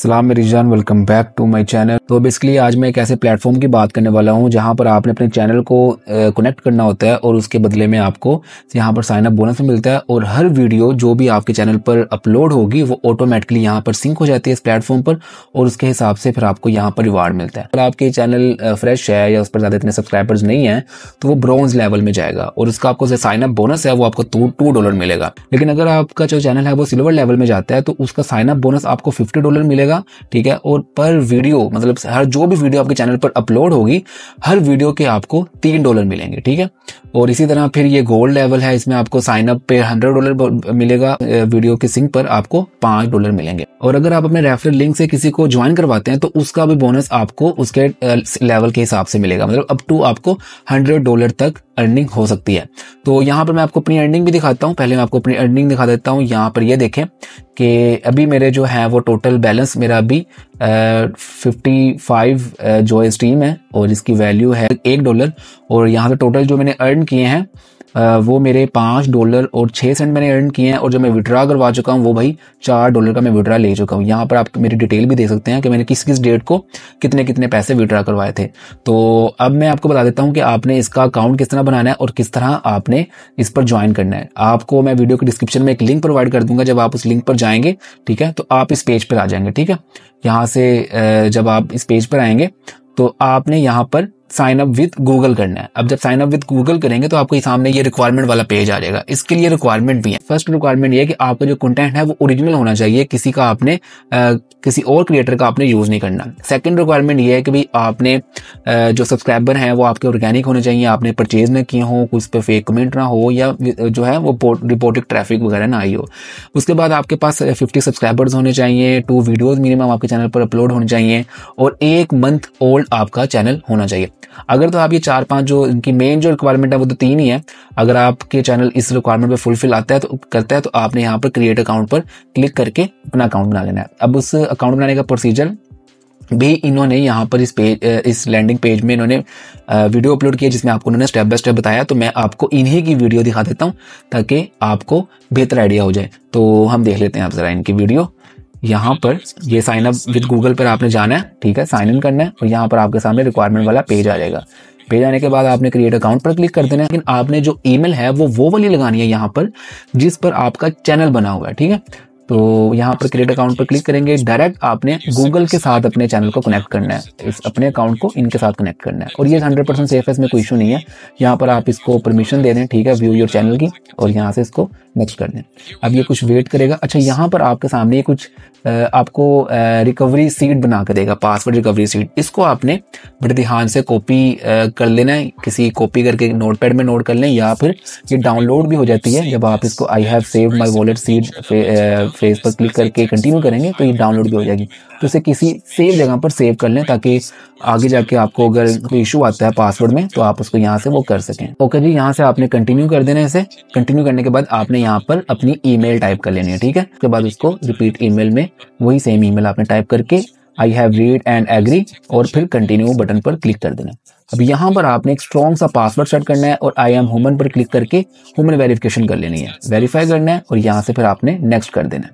सलाम मेरी जान, welcome back to my channel. तो बेसिकली आज मैं एक ऐसे प्लेटफॉर्म की बात करने वाला हूं जहां पर आपने अपने चैनल को कनेक्ट करना होता है और उसके बदले में आपको यहां पर साइन अप बोनस मिलता है और हर वीडियो जो भी आपके चैनल पर अपलोड होगी वो ऑटोमेटिकली यहां पर सिंक हो जाती है इस प्लेटफॉर्म पर और उसके हिसाब से फिर आपको यहाँ पर रिवार्ड मिलता है। अगर आपके चैनल फ्रेश है या उस पर ज़्यादा इतने सब्सक्राइबर्स नहीं है तो वो ब्रॉन्ज लेवल में जाएगा और उसका आपको साइन अप बोनस है वो आपको $2 मिलेगा। लेकिन अगर आपका जो चैनल है वो सिल्वर लेवल में जाता है तो उसका साइन अप बोनस आपको $50 मिलेगा, ठीक है। और पर वीडियो मतलब हर जो भी वीडियो आपके चैनल पर अपलोड होगी हर वीडियो के आपको $3 मिलेंगे, ठीक है। और इसी तरह फिर ये गोल्ड लेवल है, इसमें आपको साइन अप पे $100 मिलेगा, वीडियो के सिंक पर आपको $5 मिलेंगे। और अगर आप अपने रेफरल लिंक से किसी को ज्वाइन करवाते हैं तो उसका भी बोनस आपको उसके लेवल के हिसाब से मिलेगा, मतलब अप टू आपको $100 तक अर्निंग हो सकती है। तो यहाँ पर मैं आपको अपनी अर्निंग भी दिखाता हूँ। पहले मैं आपको अपनी अर्निंग दिखा देता हूँ। यहाँ पर ये देखें कि अभी मेरे जो है वो टोटल बैलेंस मेरा अभी 55 जो स्ट्रीम है और इसकी वैल्यू है $1 और यहाँ से टोटल जो मैंने अर्न किए हैं वो मेरे $5.06 मैंने अर्न किए हैं और जो मैं विड्रा करवा चुका हूँ वो भाई $4 का मैं विड्रा ले चुका हूँ। यहाँ पर आप मेरी डिटेल भी देख सकते हैं कि मैंने किस किस डेट को कितने कितने पैसे विड्रा करवाए थे। तो अब मैं आपको बता देता हूँ कि आपने इसका अकाउंट किस तरह बनाना है और किस तरह आपने इस पर ज्वाइन करना है। आपको मैं वीडियो के डिस्क्रिप्शन में एक लिंक प्रोवाइड कर दूंगा, जब आप उस लिंक पर जाएंगे, ठीक है, तो आप इस पेज पर आ जाएंगे, ठीक है। यहाँ से जब आप इस पेज पर आएंगे तो आपने यहाँ पर साइन अप विद गूगल करना है। अब जब साइन अप विद गूगल करेंगे तो आपके सामने ये रिक्वायरमेंट वाला पेज आ जाएगा। इसके लिए रिक्वायरमेंट भी है। फर्स्ट रिक्वायरमेंट ये है कि आपका जो कंटेंट है वो ओरिजिनल होना चाहिए, किसी का आपने किसी और क्रिएटर का आपने यूज नहीं करना। सेकंड रिक्वायरमेंट ये है कि भाई आपने जो सब्सक्राइबर हैं वो आपके ऑर्गेनिक होने चाहिए, आपने परचेज ना किए हों, उस पर फेक कमेंट ना हो या जो है वो रिपोर्टेड ट्रैफिक वगैरह ना आई हो। उसके बाद आपके पास 50 सब्सक्राइबर्स होने चाहिए, 2 वीडियोज मिनिमम आपके चैनल पर अपलोड होने चाहिए और 1 मंथ ओल्ड आपका चैनल होना चाहिए। अगर तो आप ये 4-5 जो इनकी मेन जो रिक्वायरमेंट है वो तो 3 ही है। अगर आपके चैनल इस रिक्वायरमेंट पे फुलफिल आता है तो करता है तो आपने यहाँ पर क्रिएट अकाउंट पर क्लिक करके अपना अकाउंट बना लेना है। अब उस अकाउंट बनाने का प्रोसीजर भी इन्होंने यहाँ पर इस लैंडिंग पेज में इन्होंने वीडियो अपलोड किया जिसमें आपको उन्होंने स्टेप बाय स्टेप बताया। तो मैं आपको इन्हीं की वीडियो दिखा देता हूँ ताकि आपको बेहतर आइडिया हो जाए। तो हम देख लेते हैं आप जरा इनकी वीडियो। यहाँ पर ये साइन अप विद गूगल पर आपने जाना है, ठीक है, साइन इन करना है और यहाँ पर आपके सामने रिक्वायरमेंट वाला पेज आ जाएगा। पेज आने के बाद आपने क्रिएट अकाउंट पर क्लिक कर देना है। लेकिन आपने जो ईमेल है वो वाली लगानी है यहाँ पर जिस पर आपका चैनल बना हुआ है, ठीक है। तो यहाँ पर क्रिएट अकाउंट पर क्लिक करेंगे। डायरेक्ट आपने गूगल के साथ अपने चैनल को कनेक्ट करना है, इस अपने अकाउंट को इनके साथ कनेक्ट करना है और ये 100% सेफ है, इसमें कोई इशू नहीं है। यहाँ पर आप इसको परमिशन दे दें, ठीक है, व्यू योर चैनल की, और यहाँ से इसको नेक्स्ट कर दें। अब ये कुछ वेट करेगा। अच्छा, यहाँ पर आपके सामने ये कुछ आपको रिकवरी सीट बना कर देगा, पासवर्ड रिकवरी सीट। इसको आपने बड़े ध्यान से कॉपी कर लेना है, किसी कॉपी करके नोटपैड में नोट कर लें या फिर ये डाउनलोड भी हो जाती है। जब आप इसको I have saved my wallet seed phrase पर क्लिक करके कंटिन्यू करेंगे तो ये डाउनलोड भी हो जाएगी। तो इसे किसी सेव जगह पर सेव कर लें ताकि आगे जाके आपको अगर कोई इशू आता है पासवर्ड में तो आप उसको यहाँ से वो कर सकें। ओके जी, यहाँ से आपने कंटिन्यू कर देना है। इसे कंटिन्यू करने के बाद आपने यहाँ पर अपनी ईमेल टाइप कर लेनी है, ठीक है। उसके बाद उसको रिपीट ईमेल में वही सेम ईमेल आपने टाइप करके I have read and agree और फिर कंटिन्यू बटन पर क्लिक कर देना। अब यहाँ पर आपने एक स्ट्रॉन्ग सा पासवर्ड सेट करना है और आई एम ह्यूमन पर क्लिक करके ह्यूमन वेरिफिकेशन कर लेनी है, वेरीफाई करना है और यहाँ से फिर आपने नेक्स्ट कर देना है।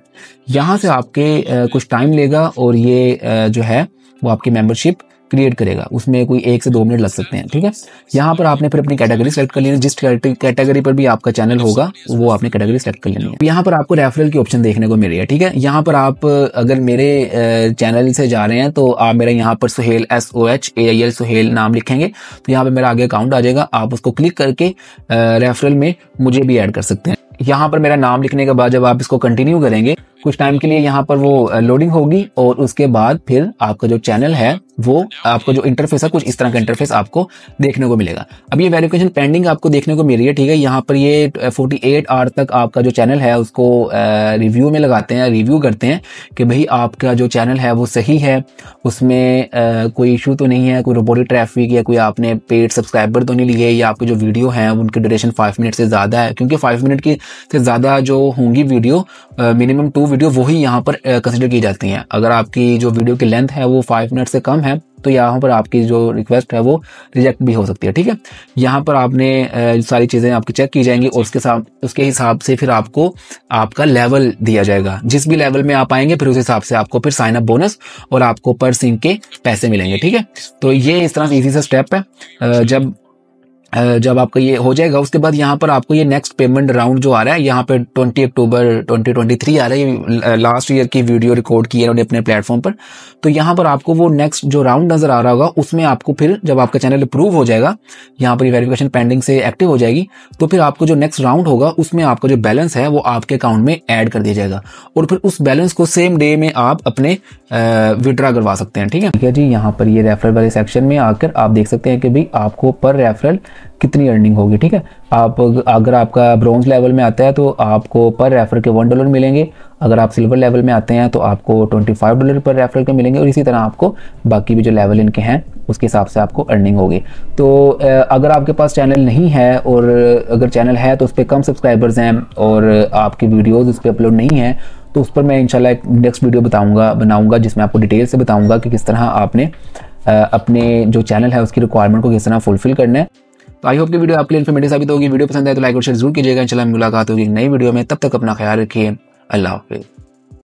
यहाँ से आपके कुछ टाइम लेगा और ये जो है वो आपकी मेंबरशिप क्रिएट करेगा, उसमें कोई 1 से 2 मिनट लग सकते हैं, ठीक है। यहाँ पर आपने फिर अपनी कैटेगरी सेलेक्ट कर लेनी है, जिस कैटेगरी पर भी आपका चैनल होगा वो आपने कैटेगरी सेलेक्ट कर लेनी है। यहाँ पर आपको रेफरल की ऑप्शन देखने को मिल रही है, ठीक है। यहाँ पर आप अगर मेरे चैनल से जा रहे हैं तो आप मेरा यहाँ पर सुहेल SOHAIL सुहेल नाम लिखेंगे तो यहाँ पर मेरा आगे अकाउंट आ जाएगा। आप उसको क्लिक करके रेफरल में मुझे भी ऐड कर सकते हैं। यहाँ पर मेरा नाम लिखने के बाद जब आप इसको कंटिन्यू करेंगे कुछ टाइम के लिए यहाँ पर वो लोडिंग होगी और उसके बाद फिर आपका जो चैनल है वो आपका जो इंटरफेस है कुछ इस तरह का इंटरफेस आपको देखने को मिलेगा। अब ये वेरिफिकेशन पेंडिंग आपको देखने को मिल रही है, ठीक है। यहाँ पर ये 48 आवर तक आपका जो चैनल है उसको रिव्यू में लगाते हैं, रिव्यू करते हैं कि भाई आपका जो चैनल है वो सही है, उसमें कोई इशू तो नहीं है, कोई रोबोटिक ट्रैफिक या कोई आपने पेड सब्सक्राइबर तो नहीं लिए या आपकी जो वीडियो है उनकी ड्यूरेशन 5 मिनट से ज़्यादा है, क्योंकि 5 मिनट की से ज़्यादा जो होंगी वीडियो मिनिमम 2 वीडियो वही यहाँ पर कंसिडर की जाती हैं। अगर आपकी जो वीडियो की लेंथ है वो 5 मिनट से कम है तो यहाँ पर आपकी जो रिक्वेस्ट है वो रिजेक्ट भी हो सकती है। ठीक है, यहाँ पर आपने सारी चीज़ें आपकी चेक की जाएंगी और उसके हिसाब से फिर आपको आपका लेवल दिया जाएगा। जिस भी लेवल में आप आएंगे फिर उस हिसाब से आपको फिर साइन अप बोनस और आपको पर सिंह के पैसे मिलेंगे। ठीक है, तो ये इस तरह से इजी सा स्टेप है। जब आपका ये हो जाएगा उसके बाद यहाँ पर आपको ये नेक्स्ट पेमेंट राउंड जो आ रहा है यहाँ पे 20 अक्टूबर 2023 आ रहा है, ये लास्ट ईयर की वीडियो रिकॉर्ड की है उन्होंने अपने प्लेटफॉर्म पर। तो यहाँ पर आपको वो नेक्स्ट जो राउंड नजर आ रहा होगा उसमें आपको फिर जब आपका चैनल अप्रूव हो जाएगा, यहाँ पर वेरिफिकेशन पेंडिंग से एक्टिव हो जाएगी, तो फिर आपको जो नेक्स्ट राउंड होगा उसमें आपका जो बैलेंस है वो आपके अकाउंट में ऐड कर दिया जाएगा और फिर उस बैलेंस को सेम डे में आप अपने विड्रा करवा सकते हैं। ठीक है, ठीक है जी। यहाँ पर ये रेफरल वाले सेक्शन में आकर आप देख सकते हैं कि भाई आपको पर रेफरल कितनी अर्निंग होगी। ठीक है, आप अगर आपका ब्रॉन्ज लेवल में आता है तो आपको पर रेफर के $1 मिलेंगे, अगर आप सिल्वर लेवल में आते हैं तो आपको $25 पर रेफरल के मिलेंगे और इसी तरह आपको बाकी भी जो लेवल इनके हैं उसके हिसाब से आपको अर्निंग होगी। तो अगर आपके पास चैनल नहीं है और अगर चैनल है तो उस पर कम सब्सक्राइबर्स हैं और आपकी वीडियोज़ उस पर अपलोड नहीं है तो उस पर मैं इंशाल्लाह एक नेक्स्ट वीडियो बनाऊँगा जिसमें आपको डिटेल से बताऊँगा कि किस तरह आपने अपने जो चैनल है उसकी रिक्वायरमेंट को किस तरह फुलफिल करना है। तो आई होप कि वीडियो आपके लिए इन्फॉर्मेटिव साबित होगी। वीडियो पसंद आए तो लाइक और शेयर जरूर कीजिएगा। इंशाल्लाह मुलाकात होगी नई वीडियो में, तब तक अपना ख्याल रखिए। अल्लाह हाफिज़।